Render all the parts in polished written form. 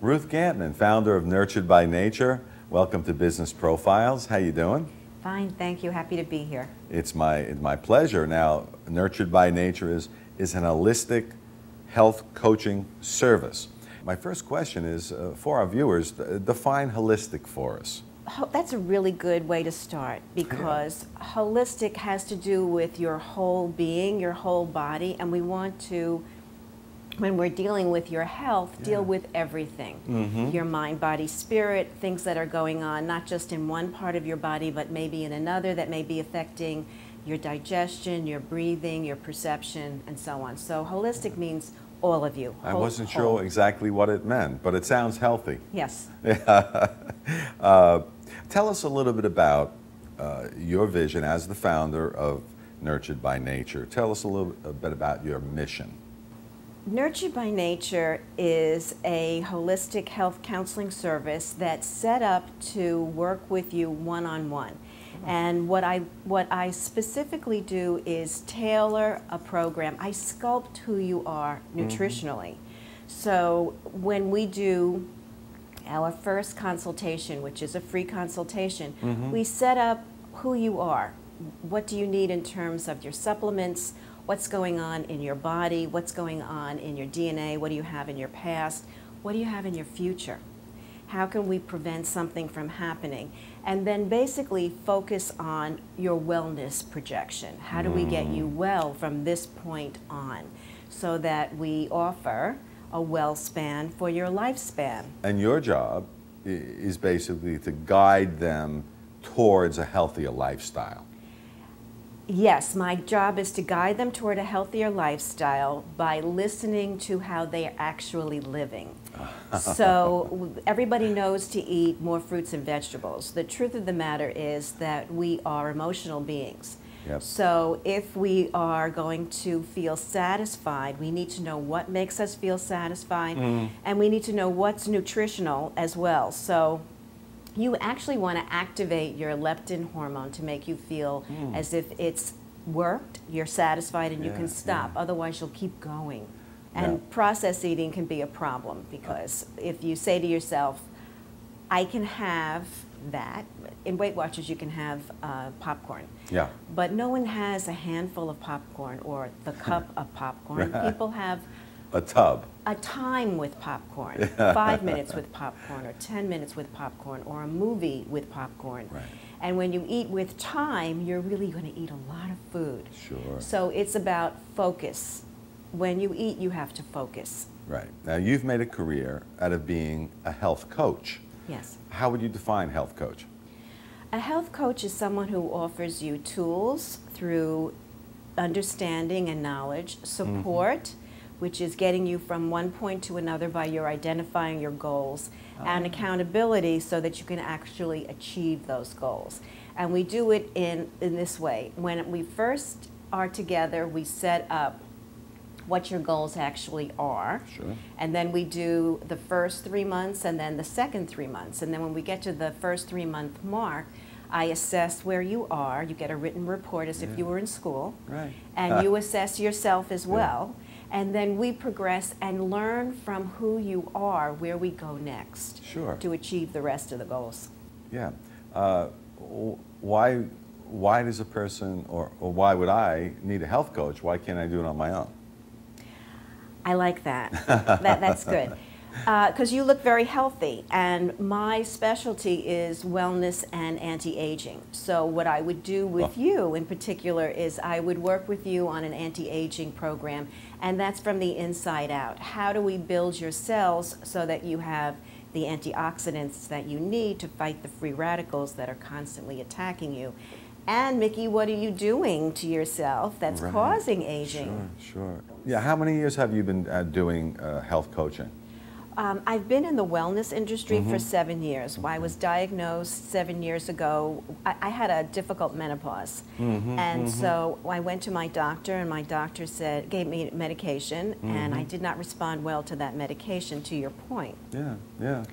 Ruth Gantman, founder of Nurtured by Nature. Welcome to Business Profiles. How you doing? Fine, thank you. Happy to be here. It's my pleasure. Now, Nurtured by Nature is an holistic health coaching service. My first question is, for our viewers, define holistic for us. That's a really good way to start, because holistic has to do with your whole being, your whole body, and we want to, when we're dealing with your health, deal with everything. Mm-hmm. Your mind, body, spirit, things that are going on, not just in one part of your body, but maybe in another that may be affecting your digestion, your breathing, your perception, and so on. So holistic means all of you. I wasn't sure exactly what it meant, but it sounds healthy. Yes. Tell us a little bit about your vision as the founder of Nurtured by Nature. Tell us a little bit about your mission. Nurtured by Nature is a holistic health counseling service that's set up to work with you one-on-one. And what I specifically do is tailor a program. I sculpt who you are nutritionally. Mm-hmm. So when we do our first consultation, which is a free consultation, mm-hmm. we set up who you are. What do you need in terms of your supplements? What's going on in your body? What's going on in your DNA? What do you have in your past? What do you have in your future? How can we prevent something from happening? And then basically focus on your wellness projection. How do we get you well from this point on, so that we offer a well span for your lifespan? And your job is basically to guide them towards a healthier lifestyle. Yes, my job is to guide them toward a healthier lifestyle by listening to how they are actually living. So everybody knows to eat more fruits and vegetables. The truth of the matter is that we are emotional beings. Yep. So if we are going to feel satisfied, we need to know what makes us feel satisfied, and we need to know what's nutritional as well. So you actually want to activate your leptin hormone to make you feel as if it's worked, you're satisfied, and you can stop. Otherwise, you'll keep going. And process eating can be a problem, because if you say to yourself, I can have that. In Weight Watchers, you can have popcorn. Yeah. But no one has a handful of popcorn or the cup of popcorn. People have a tub. A time with popcorn, 5 minutes with popcorn, or 10 minutes with popcorn, or a movie with popcorn. Right. And when you eat with time, you're really going to eat a lot of food. Sure. So it's about focus. When you eat, you have to focus. Right. Now, you've made a career out of being a health coach. Yes. How would you define health coach? A health coach is someone who offers you tools through understanding and knowledge, support, which is getting you from one point to another by your identifying your goals, and accountability so that you can actually achieve those goals. And we do it in this way. When we first are together, we set up what your goals actually are. Sure. And then we do the first 3 months and then the second 3 months. And then when we get to the first 3-month mark, I assess where you are. You get a written report as if you were in school. Right. And you assess yourself as well. And then we progress and learn from who you are, where we go next to achieve the rest of the goals. Yeah. Why does a person, or why would I need a health coach? Why can't I do it on my own? I like that. That's good. Because you look very healthy, and my specialty is wellness and anti-aging. So what I would do with you in particular is I would work with you on an anti-aging program, and that's from the inside out. How do we build your cells so that you have the antioxidants that you need to fight the free radicals that are constantly attacking you? And Mickey, what are you doing to yourself that's causing aging? Sure, sure. Yeah, how many years have you been doing health coaching? I've been in the wellness industry for 7 years. I was diagnosed 7 years ago. I had a difficult menopause. And so I went to my doctor, and my doctor said, gave me medication, and I did not respond well to that medication, to your point. Yeah, yeah.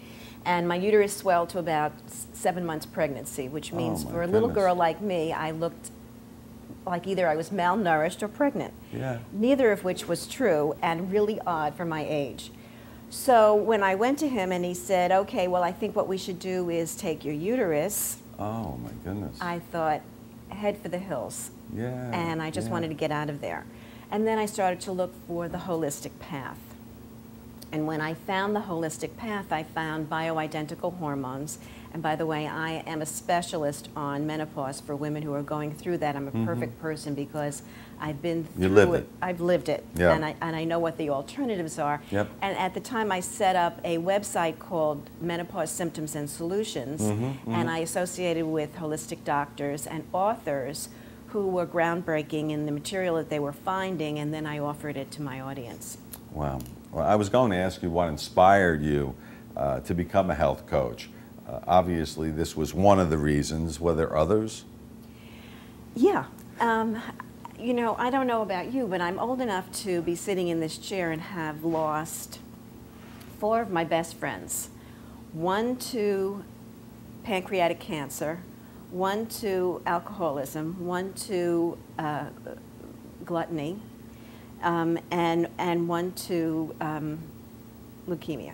And my uterus swelled to about 7 months pregnancy, which means for a little girl like me, I looked like either I was malnourished or pregnant. Yeah. Neither of which was true, and really odd for my age. So when I went to him and he said, okay, well, I think what we should do is take your uterus. Oh, my goodness. I thought, head for the hills. Yeah. And I just wanted to get out of there. And then I started to look for the holistic path. And when I found the holistic path, I found bioidentical hormones. And by the way, I am a specialist on menopause for women who are going through that. I'm a perfect person because I've been through it. I've lived it. Yeah. And I know what the alternatives are. Yep. And at the time, I set up a website called Menopause Symptoms and Solutions. And I associated with holistic doctors and authors who were groundbreaking in the material that they were finding. And then I offered it to my audience. Wow. Well, I was going to ask you what inspired you to become a health coach. Obviously, this was one of the reasons. Were there others? Yeah. You know, I don't know about you, but I'm old enough to be sitting in this chair and have lost 4 of my best friends. 1 to pancreatic cancer, 1 to alcoholism, 1 to gluttony. And 1 to leukemia.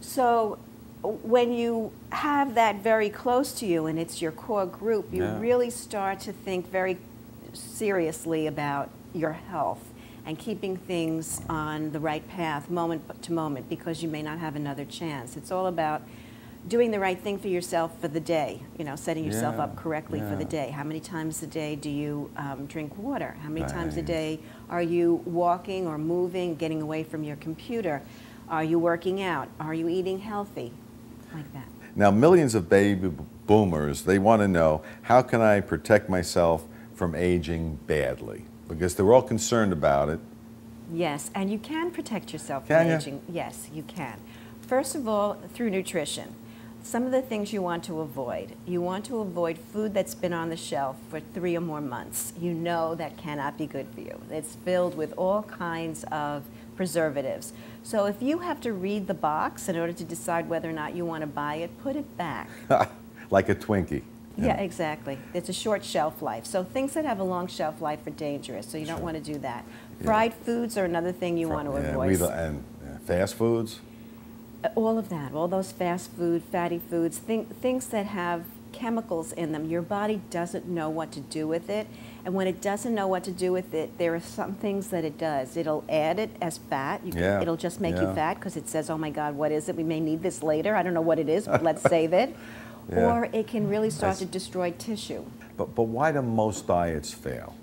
So when you have that very close to you and it's your core group, you really start to think very seriously about your health and keeping things on the right path moment to moment because you may not have another chance. It's all about doing the right thing for yourself for the day, you know, setting yourself up correctly for the day. How many times a day do you drink water? How many times a day are you walking or moving, getting away from your computer? Are you working out? Are you eating healthy? Like that. Now, millions of baby boomers, they want to know, how can I protect myself from aging badly? Because they're all concerned about it. Yes, and you can protect yourself from aging. Yes, you can. First of all, through nutrition. Some of the things you want to avoid. You want to avoid food that's been on the shelf for 3 or more months. You know that cannot be good for you. It's filled with all kinds of preservatives. So if you have to read the box in order to decide whether or not you want to buy it, put it back. Like a Twinkie. Yeah, exactly. It's a short shelf life. So things that have a long shelf life are dangerous, so you don't want to do that. Fried foods are another thing you want to avoid. And fast foods? All of that, all those fast food, fatty foods, things that have chemicals in them. Your body doesn't know what to do with it. And when it doesn't know what to do with it, there are some things that it does. It'll add it as fat. It'll just make you fat because it says, oh my God, what is it? We may need this later. I don't know what it is, but let's save it. Or it can really start to destroy tissue. But why do most diets fail?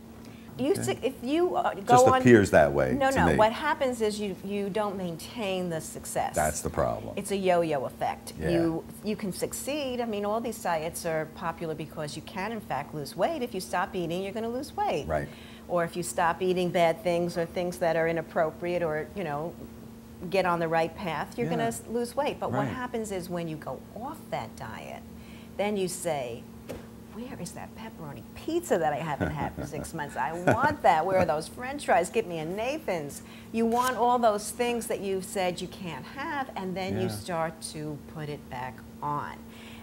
If you go just on, appears that way. No. What happens is you don't maintain the success. That's the problem. It's a yo-yo effect. Yeah. You can succeed. I mean, all these diets are popular because you can, in fact, lose weight. If you stop eating, you're going to lose weight. Right. Or if you stop eating bad things or things that are inappropriate, or get on the right path, you're going to lose weight. But what happens is when you go off that diet, then you say, where is that pepperoni pizza that I haven't had for 6 months? I want that. Where are those french fries? Get me a Nathan's. You want all those things that you've said you can't have, and then you start to put it back on.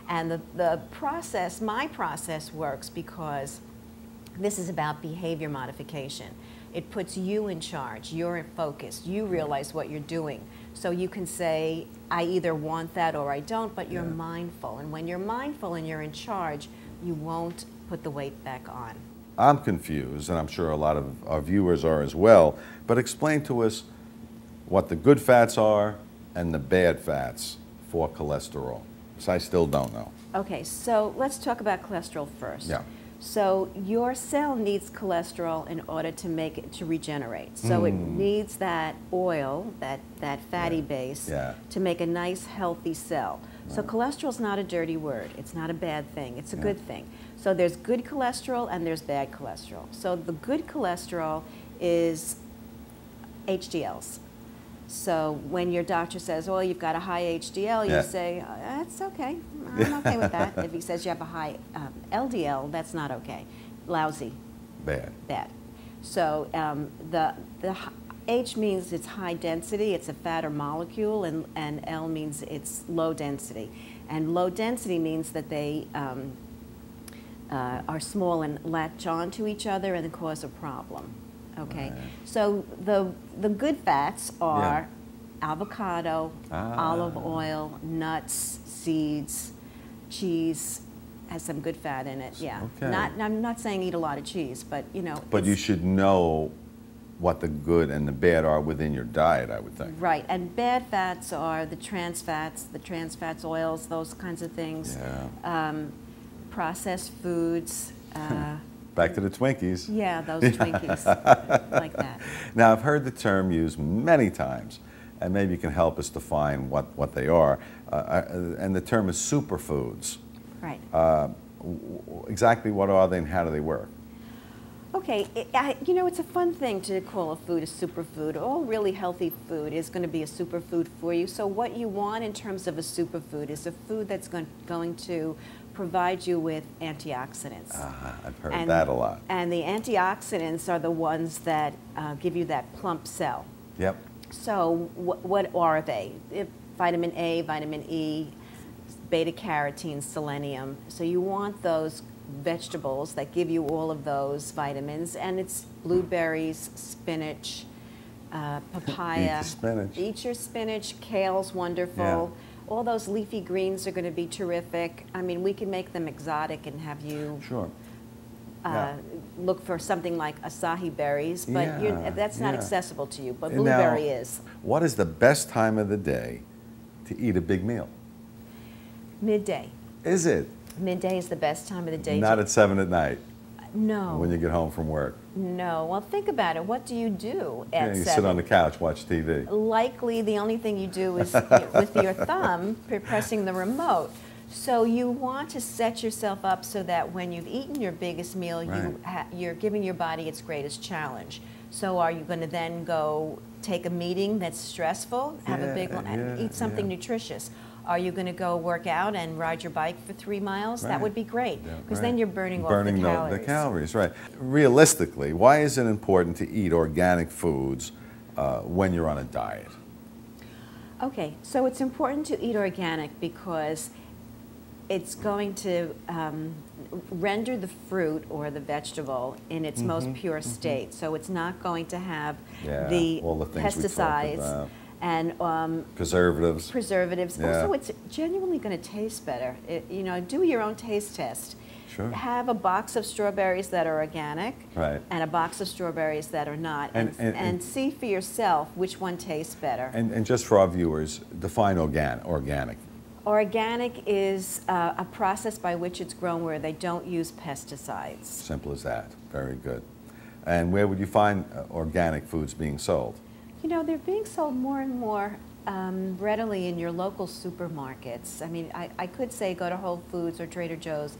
And the process, my process works because this is about behavior modification. It puts you in charge. You're focused. You realize what you're doing. So you can say, I either want that or I don't, but you're mindful. And when you're mindful and you're in charge, you won't put the weight back on. I'm confused, and I'm sure a lot of our viewers are as well, but explain to us what the good fats are and the bad fats for cholesterol, because I still don't know. Okay, so let's talk about cholesterol first. Yeah. So your cell needs cholesterol in order to make it to regenerate. So it needs that oil, that fatty base, to make a nice, healthy cell. So cholesterol's not a dirty word. It's not a bad thing. It's a good thing. So there's good cholesterol and there's bad cholesterol. So the good cholesterol is HDLs. So when your doctor says, oh, you've got a high HDL, you say, that's okay. I'm okay with that. If he says you have a high LDL, that's not okay. Lousy. Bad. Bad. So the H means it's high density, it's a fatter molecule, and L means it's low density. And low density means that they are small and latch on to each other and cause a problem. Okay, so the good fats are avocado, olive oil, nuts, seeds, cheese. Has some good fat in it, yeah. Okay. I'm not saying eat a lot of cheese, but you know. But you should know what the good and the bad are within your diet, I would think. Right, and bad fats are the trans fats, oils, those kinds of things. Yeah. Processed foods. Back to the Twinkies. Yeah, those Twinkies, like that. Now, I've heard the term used many times, and maybe you can help us define what they are. And the term is superfoods. Right. Exactly what are they and how do they work? Okay, you know, it's a fun thing to call a food a superfood. All really healthy food is going to be a superfood for you. So what you want in terms of a superfood is a food that's going to provide you with antioxidants. I've heard that a lot. And the antioxidants are the ones that give you that plump cell. Yep. So what are they? Vitamin A, vitamin E, beta carotene, selenium. So you want those vegetables that give you all of those vitamins, and it's blueberries, spinach, papaya. Eat the spinach. Eat your spinach. Kale's wonderful. Yeah. All those leafy greens are going to be terrific. I mean, we can make them exotic and have you look for something like acai berries, but that's not accessible to you. But blueberry is. What is the best time of the day to eat a big meal? Midday. Is it? Midday is the best time of the day. Not at 7 at night? No. When you get home from work? No. Well, think about it. What do you do at 7? You sit on the couch, watch TV. Likely the only thing you do is with your thumb pressing the remote. So you want to set yourself up so that when you've eaten your biggest meal, you're giving your body its greatest challenge. So are you going to then go take a meeting that's stressful, have a big one, and eat something nutritious? Are you going to go work out and ride your bike for 3 miles? That would be great, because then you're burning off the calories. Right. Realistically, why is it important to eat organic foods when you're on a diet? Okay, so it's important to eat organic because it's going to render the fruit or the vegetable in its most pure state. So it's not going to have all the pesticides and preservatives. Also, it's genuinely going to taste better. You know, do your own taste test. Sure. Have a box of strawberries that are organic and a box of strawberries that are not, and see for yourself which one tastes better. And just for our viewers, define organic. Organic is a process by which it's grown where they don't use pesticides. Simple as that. Very good. And where would you find organic foods being sold? You know, they're being sold more and more readily in your local supermarkets. I mean, I could say go to Whole Foods or Trader Joe's,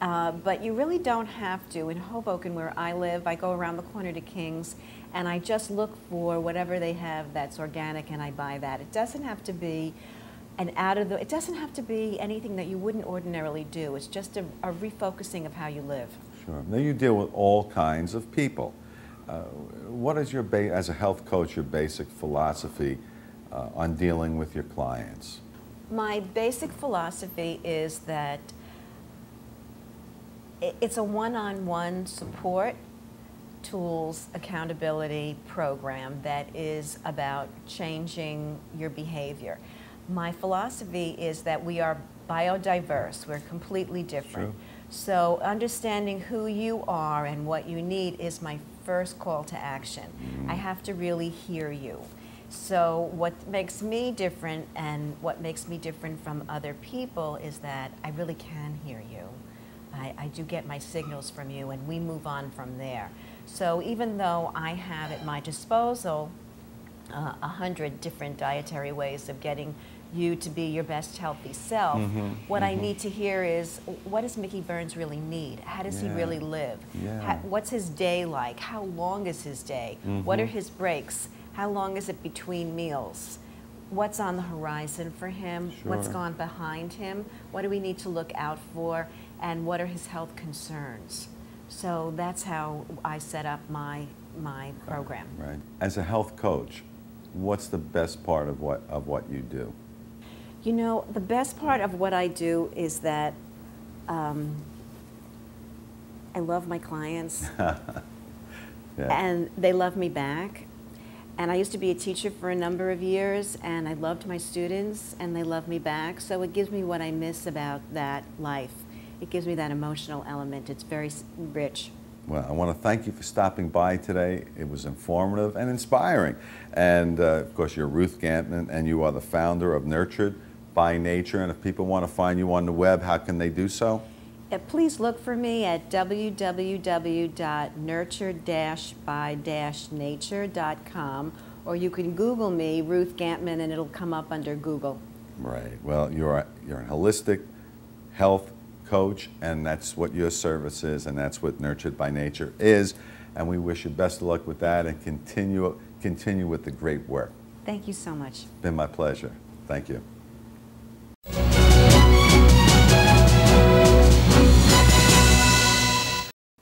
but you really don't have to. In Hoboken, where I live, I go around the corner to King's, and I just look for whatever they have that's organic, and I buy that. It doesn't have to be it doesn't have to be anything that you wouldn't ordinarily do. It's just a refocusing of how you live. Sure. Now, you deal with all kinds of people. What is your, as a health coach, your basic philosophy on dealing with your clients? My basic philosophy is that it's a one-on-one support, tools, accountability program that is about changing your behavior. My philosophy is that we are biodiverse. We're completely different. Sure. So understanding who you are and what you need is my first call to action. I have to really hear you. So what makes me different and what makes me different from other people is that I really can hear you. I do get my signals from you, and we move on from there. So even though I have at my disposal 100 different dietary ways of getting you to be your best healthy self, what I need to hear is, what does Mickey Burns really need? How does he really live? Yeah. What's his day like? How long is his day? What are his breaks? How long is it between meals? What's on the horizon for him? Sure. What's gone behind him? What do we need to look out for? And what are his health concerns? So that's how I set up my program. Right. As a health coach, what's the best part of what you do? You know, the best part of what I do is that I love my clients, and they love me back, And I used to be a teacher for a number of years, and I loved my students, and they loved me back. So it gives me what I miss about that life. It gives me that emotional element. It's very rich. Well, I want to thank you for stopping by today. It was informative and inspiring. And, of course, you're Ruth Gantman, and you are the founder of Nurtured by Nature. And if people want to find you on the web, how can they do so? Yeah, please look for me at www.nurture-by-nature.com, or you can Google me, Ruth Gantman, and it'll come up under Google. Right. Well, you're a holistic health coach, and that's what your service is, and that's what Nurtured by Nature is. And we wish you best of luck with that, and continue with the great work. Thank you so much. It's been my pleasure. Thank you.